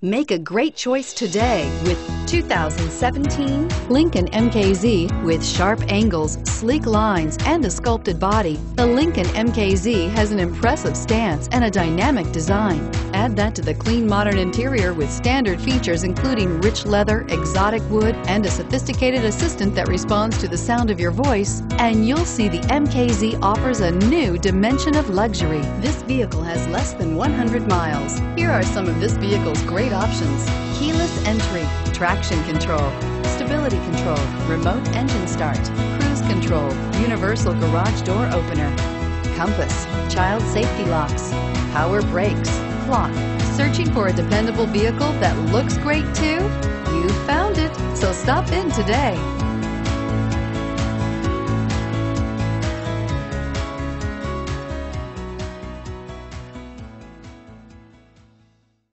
Make a great choice today with 2017 Lincoln MKZ. With sharp angles, sleek lines, and a sculpted body, the Lincoln MKZ has an impressive stance and a dynamic design. Add that to the clean modern interior with standard features including rich leather, exotic wood, and a sophisticated assistant that responds to the sound of your voice, and you'll see the MKZ offers a new dimension of luxury. This vehicle has less than 100 miles. Here are some of this vehicle's great options: keyless entry, traction control, stability control, remote engine start, cruise control, universal garage door opener, compass, child safety locks, power brakes, clock. Searching for a dependable vehicle that looks great too? You found it, so stop in today.